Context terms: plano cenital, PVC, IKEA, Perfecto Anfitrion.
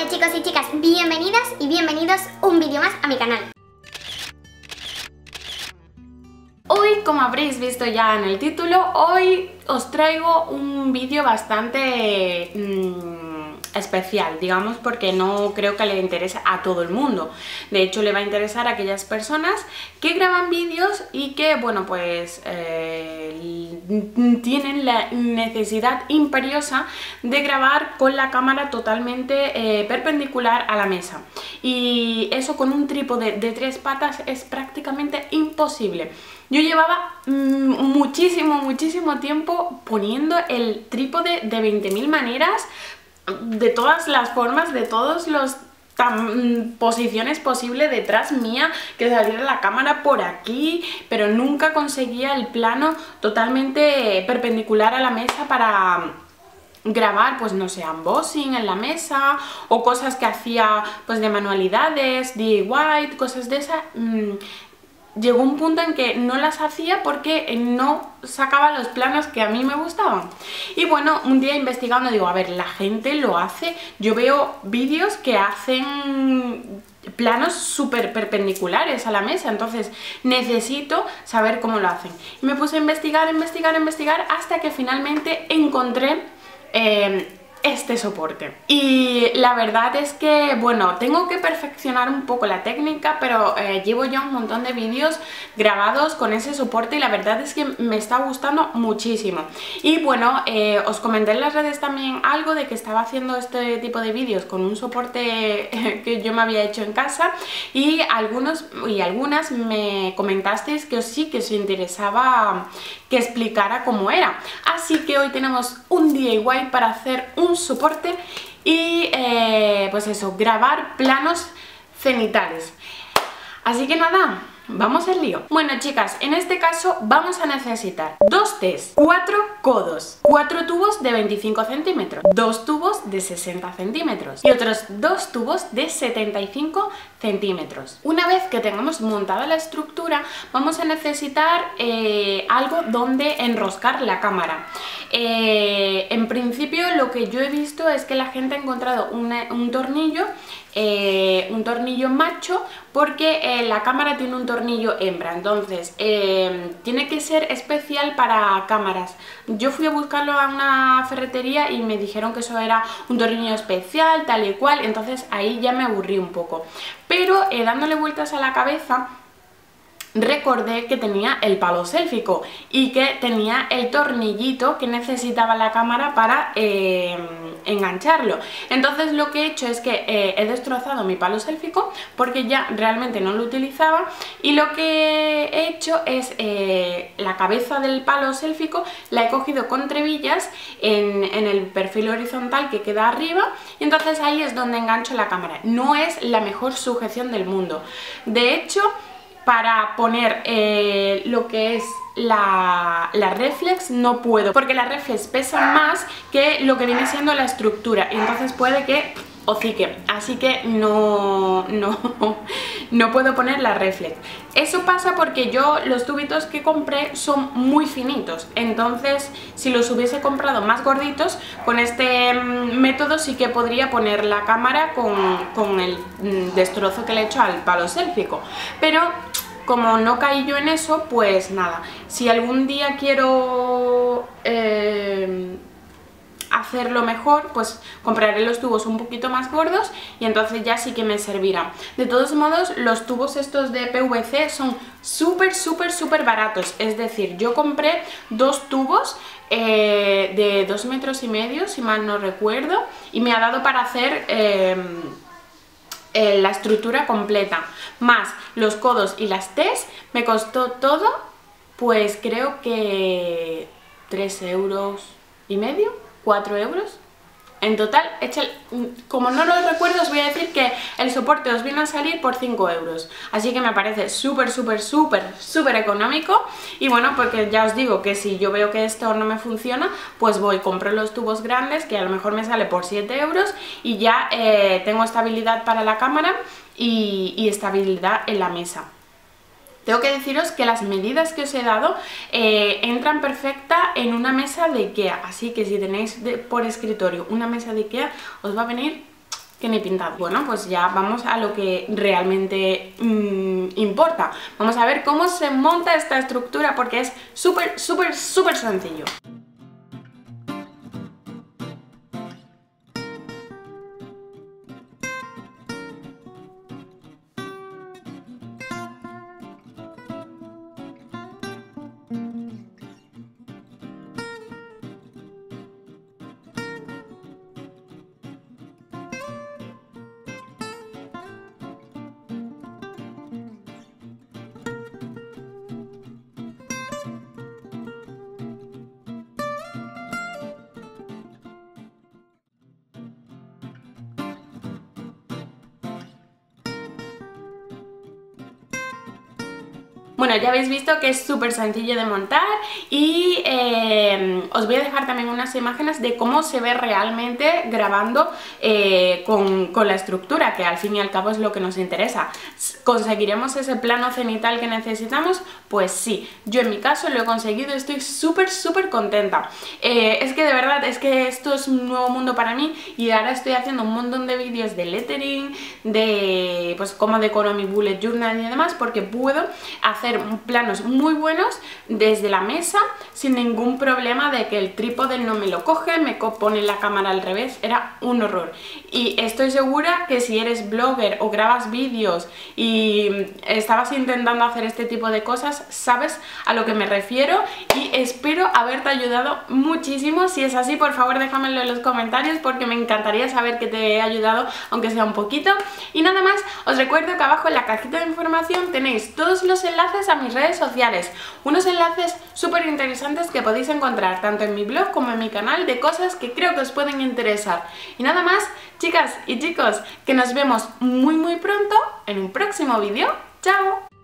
Hola chicos y chicas, bienvenidas y bienvenidos un vídeo más a mi canal. Hoy, como habréis visto ya en el título, hoy os traigo un vídeo bastante especial, digamos, porque no creo que le interese a todo el mundo. De hecho, le va a interesar a aquellas personas que graban vídeos y que, bueno, pues tienen la necesidad imperiosa de grabar con la cámara totalmente perpendicular a la mesa. Y eso con un trípode de tres patas es prácticamente imposible. Yo llevaba muchísimo tiempo poniendo el trípode de 20.000 maneras, de todas las formas, de todos los posiciones posibles detrás mía, que saliera la cámara por aquí, pero nunca conseguía el plano totalmente perpendicular a la mesa para grabar, pues no sé, unboxing en la mesa o cosas que hacía pues de manualidades, DIY, cosas de esas. Llegó un punto en que no las hacía porque no sacaba los planos que a mí me gustaban. Y bueno, un día investigando digo, a ver, la gente lo hace. Yo veo vídeos que hacen planos súper perpendiculares a la mesa, entonces necesito saber cómo lo hacen. Y me puse a investigar hasta que finalmente encontré este soporte. Y la verdad es que, bueno, tengo que perfeccionar un poco la técnica, pero llevo ya un montón de vídeos grabados con ese soporte y la verdad es que me está gustando muchísimo. Y bueno, os comenté en las redes también algo de que estaba haciendo este tipo de vídeos con un soporte que yo me había hecho en casa, y algunos y algunas me comentasteis que sí que os interesaba que explicara cómo era. Así que hoy tenemos un DIY para hacer un soporte y pues eso, grabar planos cenitales. Así que nada, vamos al lío. Bueno chicas, en este caso vamos a necesitar dos tés, 4 codos, 4 tubos de 25 centímetros, 2 tubos de 60 centímetros y otros 2 tubos de 75 centímetros. Una vez que tengamos montada la estructura, vamos a necesitar algo donde enroscar la cámara. En principio lo que yo he visto es que la gente ha encontrado un tornillo macho, porque la cámara tiene un tornillo hembra, entonces tiene que ser especial para cámaras. Yo fui a buscarlo a una ferretería y me dijeron que eso era un tornillo especial, tal y cual, entonces ahí ya me aburrí un poco. Pero dándole vueltas a la cabeza, recordé que tenía el palo sélfico y que tenía el tornillito que necesitaba la cámara para engancharlo. Entonces lo que he hecho es que he destrozado mi palo sélfico porque ya realmente no lo utilizaba, y lo que he hecho es la cabeza del palo sélfico la he cogido con trebillas en el perfil horizontal que queda arriba, y entonces ahí es donde engancho la cámara. No es la mejor sujeción del mundo. De hecho, para poner lo que es la reflex no puedo, porque la reflex pesa más que lo que viene siendo la estructura, y entonces puede que hocique, así que no puedo poner la reflex. Eso pasa porque yo los tubitos que compré son muy finitos, entonces si los hubiese comprado más gorditos, con este método sí que podría poner la cámara con el destrozo que le he hecho al palo sélfico, pero como no caí yo en eso, pues nada. Si algún día quiero hacerlo mejor, pues compraré los tubos un poquito más gordos y entonces ya sí que me servirá. De todos modos, los tubos estos de PVC son súper baratos. Es decir, yo compré 2 tubos de 2,5 metros, si mal no recuerdo, y me ha dado para hacer la estructura completa, más los codos y las tés. Me costó todo, pues creo que 3,5 euros, 4 euros en total. Como no lo recuerdo, os voy a decir que el soporte os vino a salir por 5 euros, así que me parece súper económico. Y bueno, porque ya os digo que si yo veo que esto no me funciona, pues voy, compro los tubos grandes, que a lo mejor me sale por 7 euros, y ya tengo estabilidad para la cámara y estabilidad en la mesa. Tengo que deciros que las medidas que os he dado entran perfecta en una mesa de IKEA, así que si tenéis por escritorio una mesa de IKEA, os va a venir que ni pintado. Bueno, pues ya vamos a lo que realmente importa. Vamos a ver cómo se monta esta estructura, porque es súper, súper, súper sencillo. Bueno, ya habéis visto que es súper sencillo de montar y os voy a dejar también unas imágenes de cómo se ve realmente grabando con la estructura, que al fin y al cabo es lo que nos interesa. ¿Conseguiremos ese plano cenital que necesitamos? Pues sí, yo en mi caso lo he conseguido, estoy súper, súper contenta. Es que de verdad, es que esto es un nuevo mundo para mí y ahora estoy haciendo un montón de vídeos de lettering, de pues cómo decoro mi bullet journal y demás, porque puedo hacer planos muy buenos desde la mesa sin ningún problema de que el trípode no me lo coge, me pone la cámara al revés, era un horror. Y estoy segura que si eres blogger o grabas vídeos y estabas intentando hacer este tipo de cosas, sabes a lo que me refiero, y espero haberte ayudado muchísimo. Si es así, por favor déjamelo en los comentarios, porque me encantaría saber que te he ayudado, aunque sea un poquito. Y nada más, os recuerdo que abajo en la cajita de información tenéis todos los enlaces a mis redes sociales, unos enlaces súper interesantes que podéis encontrar tanto en mi blog como en mi canal, de cosas que creo que os pueden interesar. Y nada más, chicas y chicos, que nos vemos muy muy pronto en un próximo vídeo. ¡Chao!